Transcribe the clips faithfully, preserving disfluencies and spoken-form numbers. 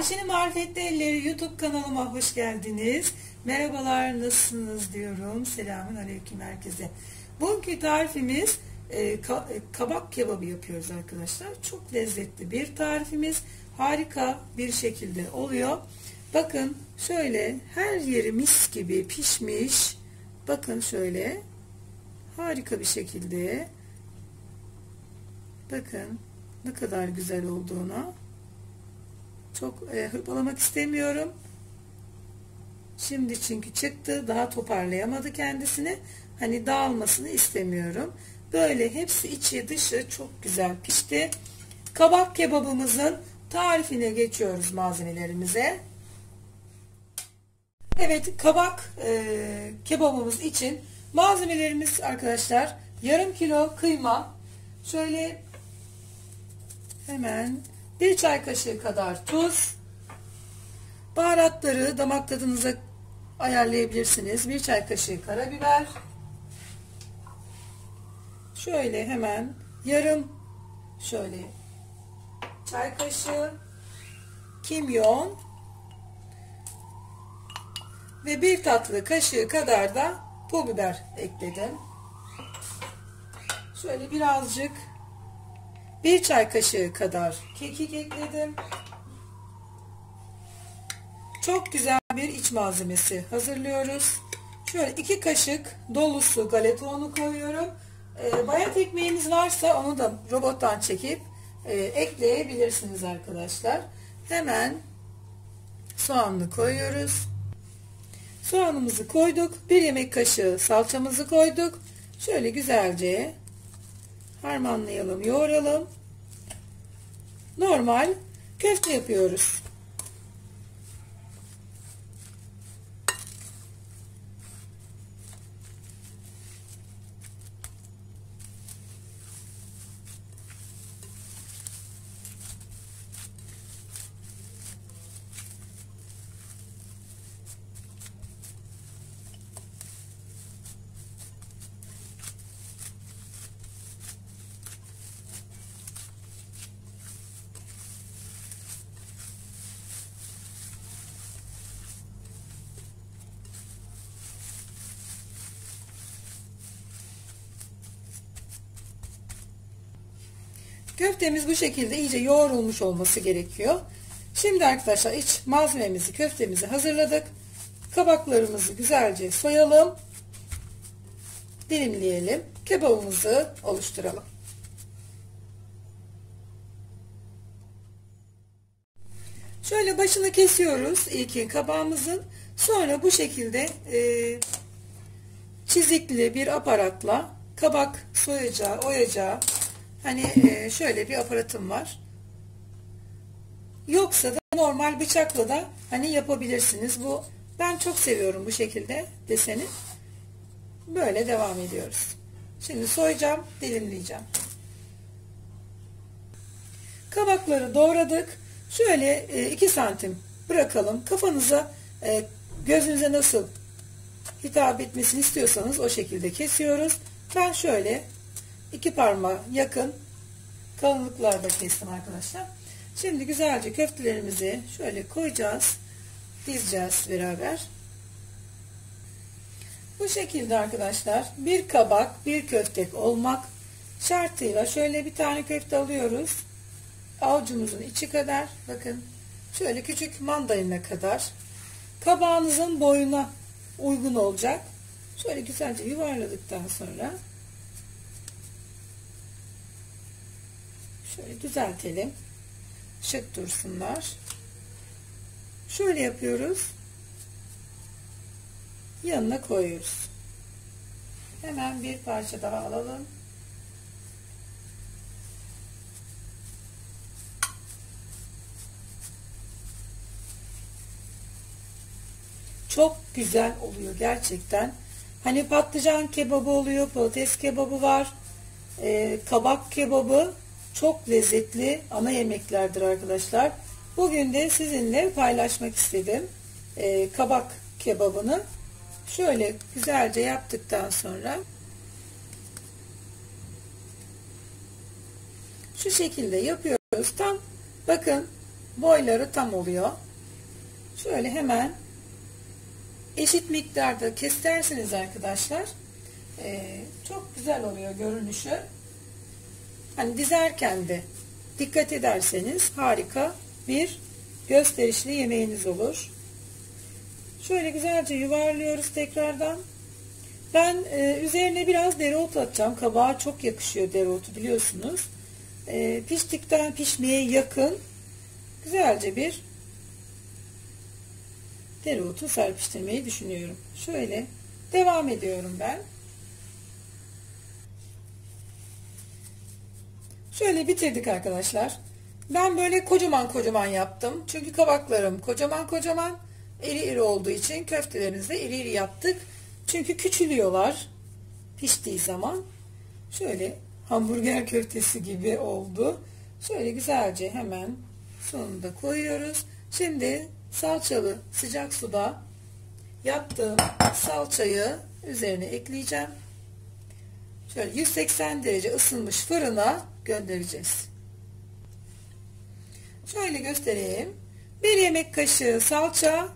Ayşenin Marifetli Elleri YouTube kanalıma hoş geldiniz. Merhabalar, nasılsınız diyorum. Selamun aleyküm herkese. Bugünkü tarifimiz e, ka, e, kabak kebabı yapıyoruz arkadaşlar. Çok lezzetli bir tarifimiz. Harika bir şekilde oluyor. Bakın şöyle her yeri mis gibi pişmiş. Bakın şöyle harika bir şekilde. Bakın ne kadar güzel olduğuna. Çok e, hırpalamak istemiyorum. Şimdi çünkü çıktı. Daha toparlayamadı kendisini. Hani dağılmasını istemiyorum. Böyle hepsi içi dışı çok güzel pişti. Kabak kebabımızın tarifine geçiyoruz, malzemelerimize. Evet, kabak e, kebabımız için malzemelerimiz arkadaşlar yarım kilo kıyma. Şöyle hemen bir çay kaşığı kadar tuz, baharatları damak tadınıza ayarlayabilirsiniz. bir çay kaşığı karabiber, şöyle hemen yarım şöyle çay kaşığı kimyon ve bir tatlı kaşığı kadar da pul biber ekledim. Şöyle birazcık bir çay kaşığı kadar kekik ekledim. Çok güzel bir iç malzemesi hazırlıyoruz. Şöyle iki kaşık dolusu galeta unu koyuyorum. E, bayat ekmeğiniz varsa onu da robottan çekip e, ekleyebilirsiniz arkadaşlar. Hemen soğanını koyuyoruz. Soğanımızı koyduk. Bir yemek kaşığı salçamızı koyduk. Şöyle güzelce harmanlayalım, yoğuralım. Normal köfte yapıyoruz. Köftemiz bu şekilde iyice yoğrulmuş olması gerekiyor. Şimdi arkadaşlar iç malzememizi, köftemizi hazırladık. Kabaklarımızı güzelce soyalım. Dilimleyelim. Kebabımızı oluşturalım. Şöyle başını kesiyoruz ilkin kabağımızın. Sonra bu şekilde e, çizikli bir aparatla kabak soyacağı, oyacağı, hani şöyle bir aparatım var. Yoksa da normal bıçakla da hani yapabilirsiniz. Bu, ben çok seviyorum bu şekilde deseni. Böyle devam ediyoruz. Şimdi soyacağım, dilimleyeceğim. Kabakları doğradık. Şöyle iki santim bırakalım. Kafanıza, gözünüze nasıl hitap etmesini istiyorsanız o şekilde kesiyoruz. Ben şöyle İki parmağa yakın kalınlıklarda kestim arkadaşlar. Şimdi güzelce köftelerimizi şöyle koyacağız. Dizeceğiz beraber. Bu şekilde arkadaşlar bir kabak bir köftek olmak şartıyla şöyle bir tane köfte alıyoruz. Avucumuzun içi kadar, bakın şöyle küçük mandalina kadar, kabağınızın boyuna uygun olacak. Şöyle güzelce yuvarladıktan sonra şöyle düzeltelim. Şık dursunlar. Şöyle yapıyoruz. Yanına koyuyoruz. Hemen bir parça daha alalım. Çok güzel oluyor gerçekten. Hani patlıcan kebabı oluyor, patates kebabı var, ee, kabak kebabı. Çok lezzetli ana yemeklerdir arkadaşlar. Bugün de sizinle paylaşmak istedim. Ee, kabak kebabını şöyle güzelce yaptıktan sonra şu şekilde yapıyoruz. Tam bakın boyları tam oluyor. Şöyle hemen eşit miktarda kestersiniz arkadaşlar. Ee, çok güzel oluyor görünüşü. Hani dizerken de dikkat ederseniz harika bir gösterişli yemeğiniz olur. Şöyle güzelce yuvarlıyoruz tekrardan. Ben e, üzerine biraz dereotu atacağım. Kabağa çok yakışıyor dereotu biliyorsunuz. E, piştikten pişmeye yakın güzelce bir dereotu serpiştirmeyi düşünüyorum. Şöyle devam ediyorum ben. Şöyle bitirdik arkadaşlar. Ben böyle kocaman kocaman yaptım. Çünkü kabaklarım kocaman kocaman, iri iri olduğu için köftelerimizi de iri iri yaptık. Çünkü küçülüyorlar piştiği zaman. Şöyle hamburger köftesi gibi oldu. Şöyle güzelce hemen sonunda koyuyoruz. Şimdi salçalı sıcak suda yaptığım salçayı üzerine ekleyeceğim. Şöyle yüz seksen derece ısınmış fırına göndereceğiz. Şöyle göstereyim. Bir yemek kaşığı salça,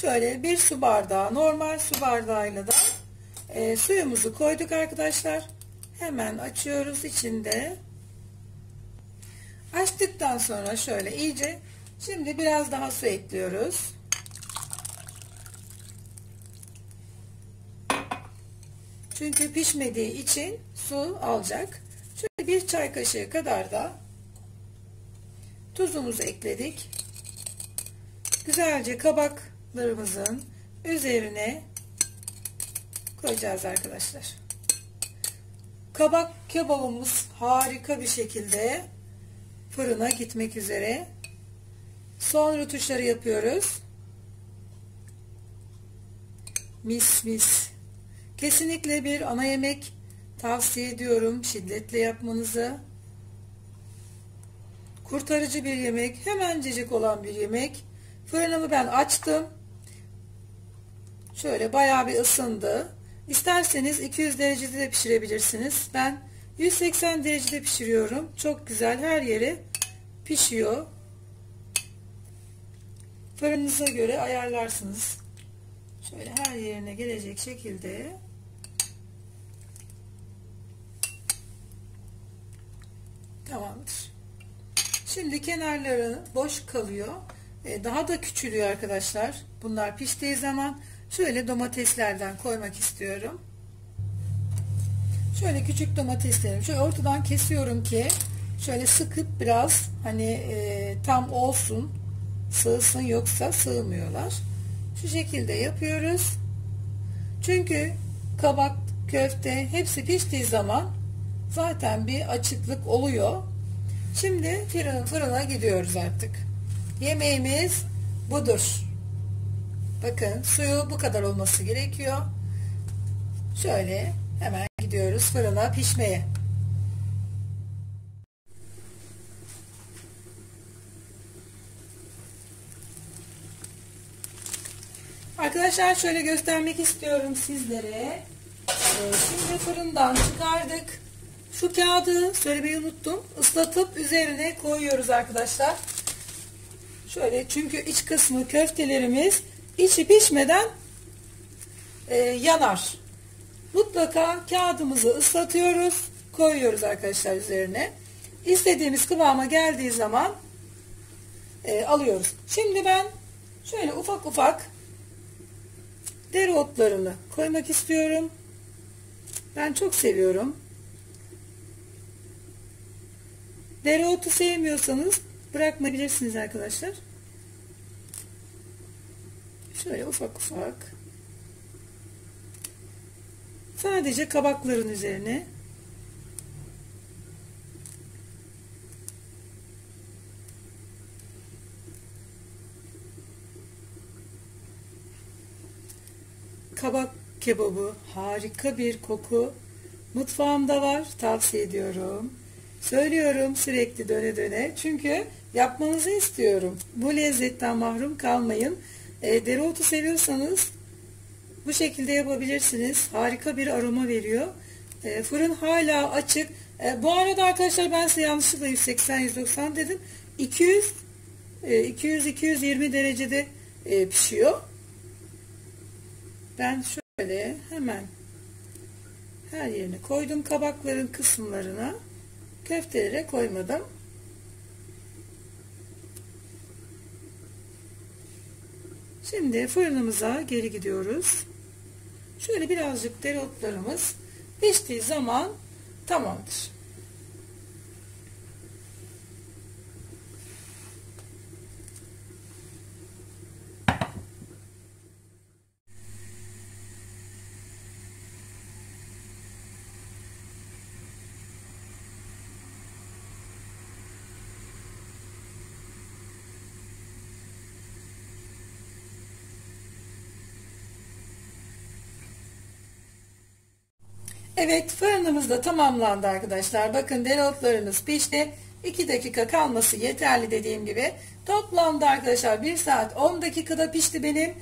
şöyle bir su bardağı, normal su bardağıyla da e, suyumuzu koyduk arkadaşlar. Hemen açıyoruz içinde. Açtıktan sonra şöyle iyice, şimdi biraz daha su ekliyoruz. Çünkü pişmediği için su alacak. Şöyle bir çay kaşığı kadar da tuzumuzu ekledik. Güzelce kabaklarımızın üzerine koyacağız arkadaşlar. Kabak kebabımız harika bir şekilde fırına gitmek üzere. Son rötuşları yapıyoruz. Mis mis. Kesinlikle bir ana yemek tavsiye ediyorum. Şiddetle yapmanızı. Kurtarıcı bir yemek. Hemencecik olan bir yemek. Fırınımı ben açtım. Şöyle bayağı bir ısındı. İsterseniz iki yüz derecede de pişirebilirsiniz. Ben yüz seksen derecede pişiriyorum. Çok güzel, her yeri pişiyor. Fırınınıza göre ayarlarsınız. Şöyle her yerine gelecek şekilde. Tamamdır. Şimdi kenarları boş kalıyor. Daha da küçülüyor arkadaşlar. Bunlar piştiği zaman şöyle domateslerden koymak istiyorum. Şöyle küçük domateslerim. Şöyle ortadan kesiyorum ki şöyle sıkıp biraz hani e, tam olsun, sığsın, yoksa sığmıyorlar. Şu şekilde yapıyoruz. Çünkü kabak, köfte hepsi piştiği zaman zaten bir açıklık oluyor. Şimdi fırına, fırına gidiyoruz artık. Yemeğimiz budur. Bakın suyu bu kadar olması gerekiyor. Şöyle hemen gidiyoruz fırına pişmeye. Arkadaşlar şöyle göstermek istiyorum sizlere. Şimdi fırından çıkardık. Şu kağıdı söylemeyi unuttum. Islatıp üzerine koyuyoruz arkadaşlar. Şöyle, çünkü iç kısmı köftelerimiz içi pişmeden e, yanar. Mutlaka kağıdımızı ıslatıyoruz, koyuyoruz arkadaşlar üzerine. İstediğimiz kıvama geldiği zaman e, alıyoruz. Şimdi ben şöyle ufak ufak dereotlarını koymak istiyorum. Ben çok seviyorum. Dereotu sevmiyorsanız bırakmayabilirsiniz arkadaşlar. Şöyle ufak ufak. Sadece kabakların üzerine. Kabak kebabı harika bir koku. Mutfağımda var. Tavsiye ediyorum. Söylüyorum sürekli döne döne. Çünkü yapmanızı istiyorum. Bu lezzetten mahrum kalmayın. E, dereotu seviyorsanız bu şekilde yapabilirsiniz. Harika bir aroma veriyor. E, fırın hala açık. E, bu arada arkadaşlar ben size yanlışlıkla yüz seksen yüz doksan dedim. iki yüz iki yüz iki yüz yirmi derecede pişiyor. Ben şöyle hemen her yerine koydum. Kabakların kısımlarına köftelere koymadım. Şimdi fırınımıza geri gidiyoruz. Şöyle birazcık dereotlarımız piştiği zaman tamamdır. Evet, fırınımız da tamamlandı arkadaşlar. Bakın dereotlarımız pişti. iki dakika kalması yeterli dediğim gibi. Toplamda arkadaşlar bir saat on dakikada pişti benim.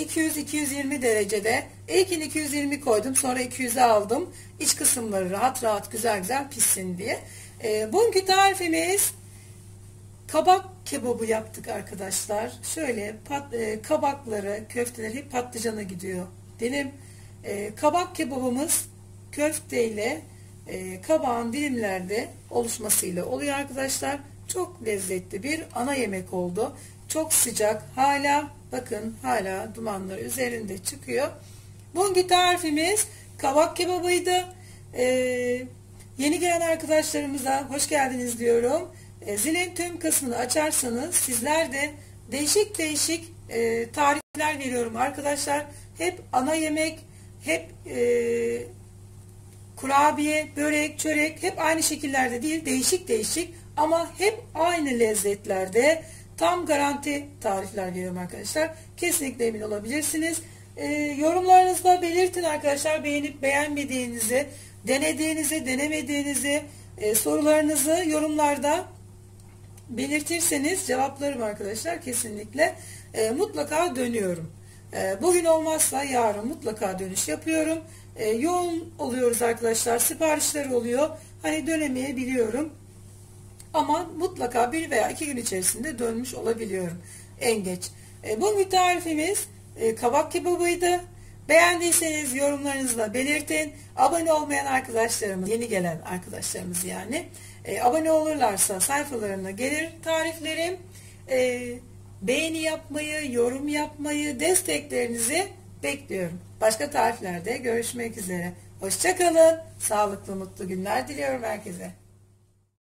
iki yüz iki yüz yirmi derecede. İlkin iki yüz yirmi koydum. Sonra iki yüze aldım. İç kısımları rahat rahat güzel güzel pişsin diye. E, bugünkü tarifimiz kabak kebabı yaptık arkadaşlar. Şöyle pat, e, kabakları, köfteleri hep patlıcana gidiyor. Benim e, kabak kebabımız köfteyle e, kabağın dilimlerde oluşmasıyla oluyor arkadaşlar. Çok lezzetli bir ana yemek oldu. Çok sıcak. Hala bakın hala dumanları üzerinde çıkıyor. Bugünkü tarifimiz kabak kebabıydı. E, yeni gelen arkadaşlarımıza hoş geldiniz diyorum. E, zilin tüm kısmını açarsanız sizler de değişik değişik e, tarifler veriyorum arkadaşlar. Hep ana yemek, hep eee kurabiye, börek, çörek hep aynı şekillerde değil, değişik değişik ama hep aynı lezzetlerde tam garanti tarifler veriyorum arkadaşlar. Kesinlikle emin olabilirsiniz. E, yorumlarınızda belirtin arkadaşlar, beğenip beğenmediğinizi, denediğinizi, denemediğinizi, e, sorularınızı yorumlarda belirtirseniz cevaplarım arkadaşlar kesinlikle. E, mutlaka dönüyorum. E, bugün olmazsa yarın mutlaka dönüş yapıyorum. E, yoğun oluyoruz arkadaşlar, siparişler oluyor, hani dönemeyebiliyorum ama mutlaka bir veya iki gün içerisinde dönmüş olabiliyorum en geç. E, bugün tarifimiz e, kabak kebabıydı. Beğendiyseniz yorumlarınızla belirtin. Abone olmayan arkadaşlarımız, yeni gelen arkadaşlarımız yani e, abone olurlarsa sayfalarına gelir tariflerim. e, beğeni yapmayı, yorum yapmayı, desteklerinizi bekliyorum. Başka tariflerde görüşmek üzere. Hoşça kalın. Sağlıklı, mutlu günler diliyorum herkese.